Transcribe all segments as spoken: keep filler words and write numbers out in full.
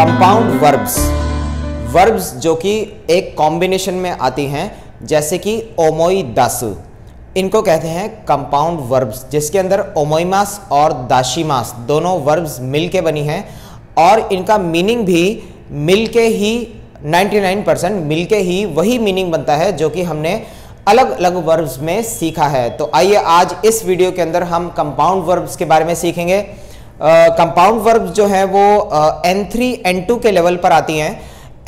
Compound verbs, verbs जो कि एक कॉम्बिनेशन में आती हैं, जैसे कि ओमोई दासु, इनको कहते हैं कंपाउंड वर्ब्स, जिसके अंदर ओमोईमास और दाशीमास दोनों वर्ब्स मिलके बनी हैं और इनका मीनिंग भी मिलके ही निन्यानवे परसेंट मिलके ही वही मीनिंग बनता है जो कि हमने अलग अलग वर्ब्स में सीखा है। तो आइए आज इस वीडियो के अंदर हम कंपाउंड वर्ब्स के बारे में सीखेंगे। कंपाउंड वर्ब्स जो है वो एन थ्री एन टू के लेवल पर आती हैं,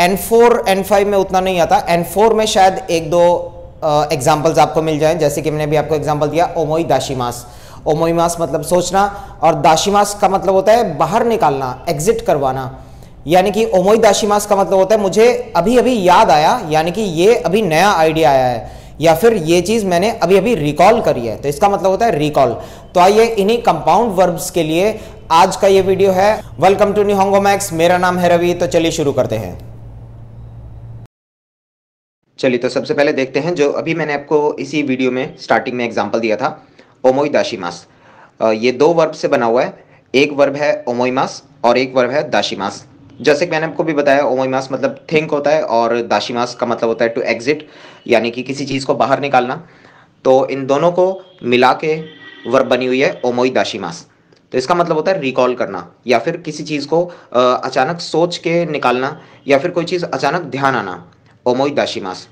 एन फोर एन फाइव में उतना नहीं आता। एन फोर में शायद एक दो एग्जाम्पल्स uh, आपको मिल जाएं, जैसे कि मैंने भी आपको एग्जाम्पल दिया ओमोई दाशीमास। ओमोईमास मतलब सोचना और दाशीमास का मतलब होता है बाहर निकालना, एग्जिट करवाना। यानी कि ओमोई दाशीमास का मतलब होता है मुझे अभी अभी याद आया, यानी कि ये अभी नया आइडिया आया है या फिर ये चीज़ मैंने अभी अभी रिकॉल करी है, तो इसका मतलब होता है रिकॉल। तो आइए इन्हीं कंपाउंड वर्ब्स के लिए आज का ये वीडियो है। वेलकम टू निहोंगो मैक्स, मेरा नाम है रवि। तो चलिए शुरू करते हैं। चलिए तो सबसे पहले देखते हैं जो अभी मैंने आपको इसी वीडियो में स्टार्टिंग में एग्जांपल दिया था, ओमोई दाशीमास। ये दो वर्ब से बना हुआ है, एक वर्ब है ओमोईमास और एक वर्ब है दाशीमास। जैसे कि मैंने आपको भी बताया, ओमोईमास मतलब थिंक होता है और दाशीमास का मतलब होता है टू एग्जिट, यानी कि किसी चीज़ को बाहर निकालना। तो इन दोनों को मिला के वर्ब बनी हुई है ओमोई दाशीमास। तो इसका मतलब होता है रिकॉल करना या फिर किसी चीज़ को अचानक सोच के निकालना या फिर कोई चीज़ अचानक ध्यान आना, ओमोई दाशीमास।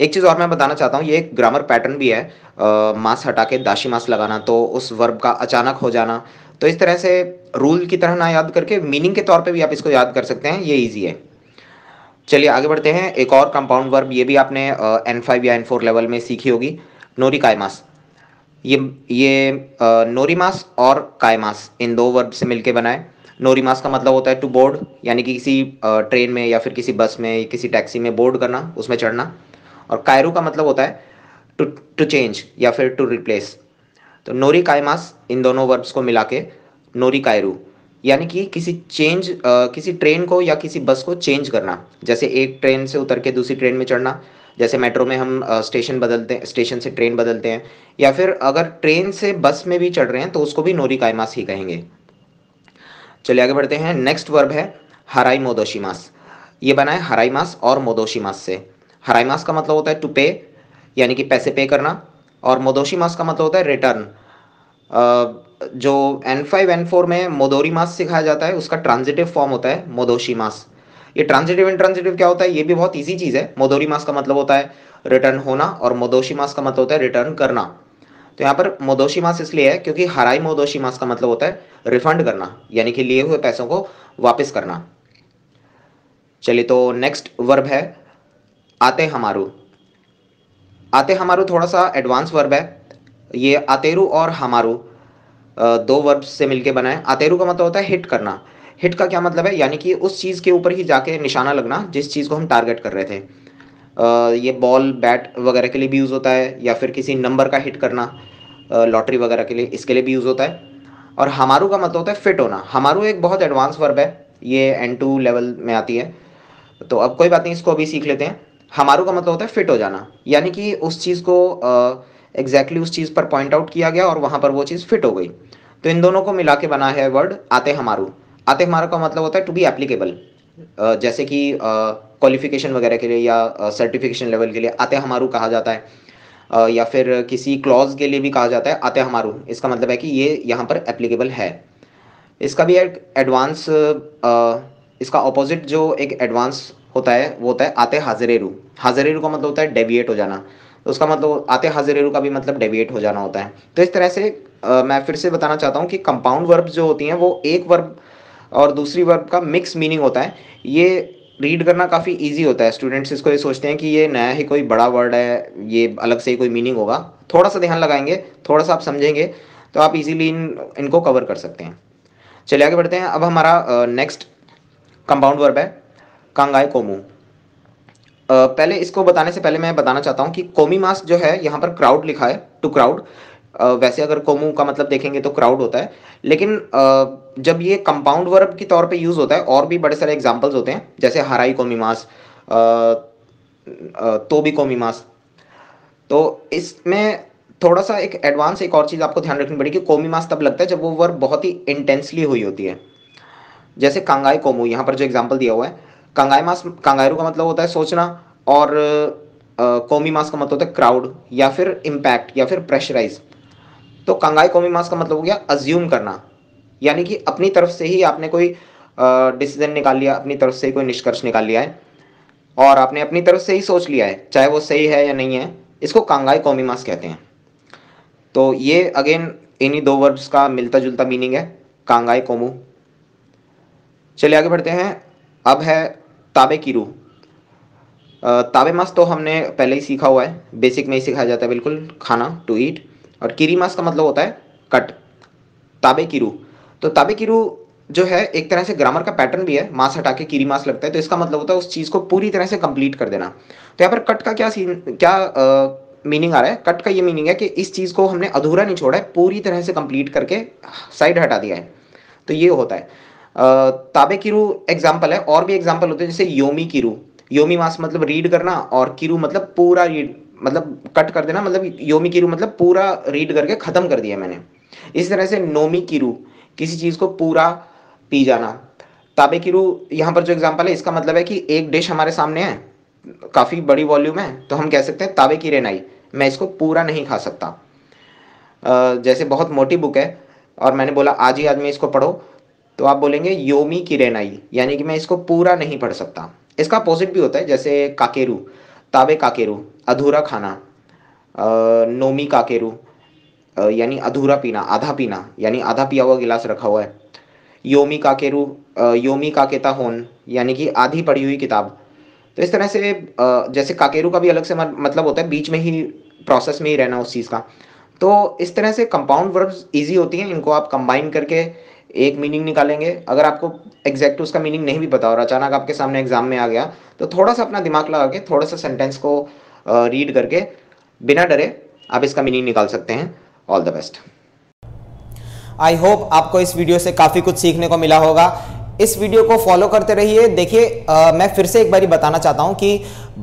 एक चीज़ और मैं बताना चाहता हूँ, ये एक ग्रामर पैटर्न भी है, आ, मास हटा के दाशीमास लगाना, तो उस वर्ब का अचानक हो जाना। तो इस तरह से रूल की तरह ना याद करके मीनिंग के तौर पे भी आप इसको याद कर सकते हैं, ये इजी है। चलिए आगे बढ़ते हैं। एक और कंपाउंड वर्ब, ये भी आपने एन फाइव या एन फोर लेवल में सीखी होगी, नोरी कायमास। ये ये आ, नोरीमास और कायमास इन दो वर्ब से मिलके बनाए। नोरीमास का मतलब होता है टू बोर्ड, यानी कि किसी ट्रेन में या फिर किसी बस में, किसी टैक्सी में बोर्ड करना, उसमें चढ़ना। और कायरू का मतलब होता है टू टू चेंज या फिर टू रिप्लेस। तो नोरी कायमास इन दोनों वर्ब्स को मिला के नोरी कायरू, यानी कि किसी चेंज आ, किसी ट्रेन को या किसी बस को चेंज करना, जैसे एक ट्रेन से उतर के दूसरी ट्रेन में चढ़ना, जैसे मेट्रो में हम आ, स्टेशन बदलते हैं, स्टेशन से ट्रेन बदलते हैं, या फिर अगर ट्रेन से बस में भी चढ़ रहे हैं तो उसको भी नोरी कायमास ही कहेंगे। चलिए आगे बढ़ते हैं। नेक्स्ट वर्ब है हराई मोदोशीमास। ये बना है हराईमास और मोदोशीमास से। हराईमास का मतलब होता है टू पे, यानी कि पैसे पे करना, और मोदोशीमास का मतलब होता है रिटर्न। जो एन फाइव एन फोर में मोदोरीमास सिखाया जाता है उसका ट्रांजिटिव फॉर्म होता है मोदोशीमास। ये ट्रांजिटिव इंट्रांजिटिव क्या होता है ये भी बहुत ईजी चीज़ है। मोदोरीमास का मतलब होता है रिटर्न होना और मोदोशीमास का मतलब होता है रिटर्न करना। तो यहाँ पर मोदोशीमास इसलिए है क्योंकि हराई मोदोशीमास का मतलब होता है रिफंड करना, यानी कि लिए हुए पैसों को वापस करना। चलिए तो नेक्स्ट वर्ब है आते हमारू। आते हमारू थोड़ा सा एडवांस वर्ब है। ये आतेरू और हमारू दो वर्ब से मिलके बना है। आतेरू का मतलब होता है हिट करना। हिट का क्या मतलब है, यानी कि उस चीज़ के ऊपर ही जाके निशाना लगना जिस चीज़ को हम टारगेट कर रहे थे। ये बॉल बैट वगैरह के लिए भी यूज़ होता है, या फिर किसी नंबर का हिट करना लॉटरी वगैरह के लिए, इसके लिए भी यूज़ होता है। और हमारू का मतलब होता है फिट होना। हमारू एक बहुत एडवांस वर्ब है, ये एन टू लेवल में आती है। तो अब कोई बात नहीं, इसको अभी सीख लेते हैं। हमारू का मतलब होता है फिट हो जाना, यानी कि उस चीज़ को एग्जैक्टली exactly उस चीज़ पर पॉइंट आउट किया गया और वहाँ पर वो चीज़ फिट हो गई। तो इन दोनों को मिला के बना है वर्ड आते हमारू। आते हमारू का मतलब होता है टू बी एप्लीकेबल, जैसे कि क्वालिफिकेशन वगैरह के लिए या सर्टिफिकेशन लेवल के लिए आते हमारू कहा जाता है, uh, या फिर किसी क्लॉज के लिए भी कहा जाता है आते हमारू। इसका मतलब है कि ये यहाँ पर एप्लीकेबल है। इसका भी एक एडवांस, इसका ऑपोजिट जो एक एडवांस होता है वो होता है आते हाजरेरू। हाजरेरू का मतलब होता है डेविएट हो जाना, तो उसका मतलब आते हाजरेरू का भी मतलब डेविएट हो जाना होता है। तो इस तरह से आ, मैं फिर से बताना चाहता हूँ कि कंपाउंड वर्ब जो होती हैं वो एक वर्ब और दूसरी वर्ब का मिक्स मीनिंग होता है। ये रीड करना काफ़ी ईजी होता है। स्टूडेंट्स इसको ये सोचते हैं कि ये नया ही कोई बड़ा वर्ड है, ये अलग से ही कोई मीनिंग होगा। थोड़ा सा ध्यान लगाएंगे, थोड़ा सा आप समझेंगे तो आप ईजीली इन इनको कवर कर सकते हैं। चलिए आगे बढ़ते हैं। अब हमारा नेक्स्ट कंपाउंड वर्ब है कांगाई कोमू। पहले इसको बताने से पहले मैं बताना चाहता हूँ कि कोमी मास जो है यहाँ पर क्राउड लिखा है, टू क्राउड। वैसे अगर कोमू का मतलब देखेंगे तो क्राउड होता है, लेकिन uh, जब ये कंपाउंड वर्ब के तौर पे यूज़ होता है और भी बड़े सारे एग्जांपल्स होते हैं, जैसे हराई कोमी मास, तो भी कोमी मास। तो इसमें थोड़ा सा एक एडवांस एक और चीज़ आपको ध्यान रखनी पड़ेगी कि कोमी मास तब लगता है जब वो वर्ब बहुत ही इंटेंसली हुई होती है। जैसे कांगाई कोमू, यहाँ पर जो एग्जाम्पल दिया हुआ है, कांगाई मास, कांगायरू का मतलब होता है सोचना, और आ, कोमी मास का मतलब होता है क्राउड या फिर इम्पैक्ट या फिर प्रेशराइज। तो कांगाई कोमी मास का मतलब हो गया अज्यूम करना, यानी कि अपनी तरफ से ही आपने कोई डिसीजन निकाल लिया, अपनी तरफ से ही कोई निष्कर्ष निकाल लिया है और आपने अपनी तरफ से ही सोच लिया है, चाहे वो सही है या नहीं है, इसको कांगाई कोमी मास कहते हैं। तो ये अगेन इन्हीं दो वर्ब्स का मिलता जुलता मीनिंग है, कांगाई कोमू। चलिए आगे बढ़ते हैं। अब है ताबे कीरू। ताबे मास तो हमने पहले ही सीखा हुआ है, बेसिक में ही सिखाया जाता है, बिल्कुल खाना, टू ईट। और कीरी मास का मतलब होता है कट। ताबे कीरू, तो ताबे कीरू जो है एक तरह से ग्रामर का पैटर्न भी है, मास हटा के कीरी मास लगता है, तो इसका मतलब होता है उस चीज़ को पूरी तरह से कंप्लीट कर देना। तो यहाँ पर कट का क्या सीन, क्या मीनिंग आ रहा है? कट का ये मीनिंग है कि इस चीज़ को हमने अधूरा नहीं छोड़ा है, पूरी तरह से कंप्लीट करके साइड हटा दिया है, तो ये होता है ताबे कीरू। एग्जाम्पल है, और भी एग्जाम्पल होते हैं जैसे योमी कीरू। योमी मास मतलब रीड करना और कीरू मतलब पूरा रीड, मतलब कट कर देना, मतलब योमी कीरू मतलब पूरा रीड करके ख़त्म कर दिया मैंने। इसी तरह से नोमी कीरू, किसी चीज़ को पूरा पी जाना। ताबे कीरू यहाँ पर जो एग्जाम्पल है, इसका मतलब है कि एक डिश हमारे सामने है, काफ़ी बड़ी वॉल्यूम है, तो हम कह सकते हैं ताबे की रेनाई, मैं इसको पूरा नहीं खा सकता। जैसे बहुत मोटी बुक है और मैंने बोला आज ही आज में इसको पढ़ो, तो आप बोलेंगे योमी किरेनाई, यानी कि मैं इसको पूरा नहीं पढ़ सकता। इसका अपोजिट भी होता है, जैसे काकेरू, ताबे काकेरू अधूरा खाना, आ, नोमी काकेरू यानी अधूरा पीना, आधा पीना, यानी आधा पिया हुआ गिलास रखा हुआ है। योमी काकेरू, आ, योमी काकेता होन यानी कि आधी पड़ी हुई किताब। तो इस तरह से आ, जैसे काकेरू का भी अलग से मतलब होता है बीच में ही, प्रोसेस में ही रहना उस चीज़ का। तो इस तरह से कंपाउंड वर्ब्स ईजी होती हैं, इनको आप कंबाइन करके एक मीनिंग निकालेंगे। अगर आपको एग्जैक्ट उसका मीनिंग नहीं भी पता और अचानक आपके सामने एग्जाम में आ गया, तो थोड़ा सा अपना दिमाग लगा के, थोड़ा सा सेंटेंस को रीड करके बिना डरे आप इसका मीनिंग निकाल सकते हैं। All the best. I hope आपको इस वीडियो से काफ़ी कुछ सीखने को मिला होगा। इस वीडियो को फॉलो करते रहिए। देखिए मैं फिर से एक बार बताना चाहता हूँ कि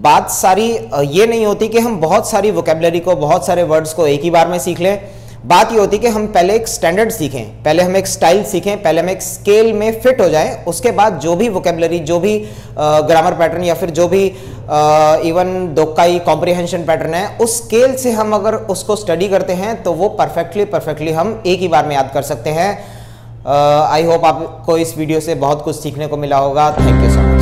बात सारी ये नहीं होती कि हम बहुत सारी वोकेबलरी को, बहुत सारे वर्ड्स को एक ही बार में सीख लें। बात ये होती है कि हम पहले एक स्टैंडर्ड सीखें, पहले हम एक स्टाइल सीखें, पहले हम एक स्केल में फिट हो जाएं, उसके बाद जो भी वोकेबलरी, जो भी ग्रामर पैटर्न या फिर जो भी इवन दोक्काई कॉम्प्रिहेंशन पैटर्न है, उस स्केल से हम अगर उसको स्टडी करते हैं तो वो परफेक्टली परफेक्टली हम एक ही बार में याद कर सकते हैं। आई होप आपको इस वीडियो से बहुत कुछ सीखने को मिला होगा। Thank you so much.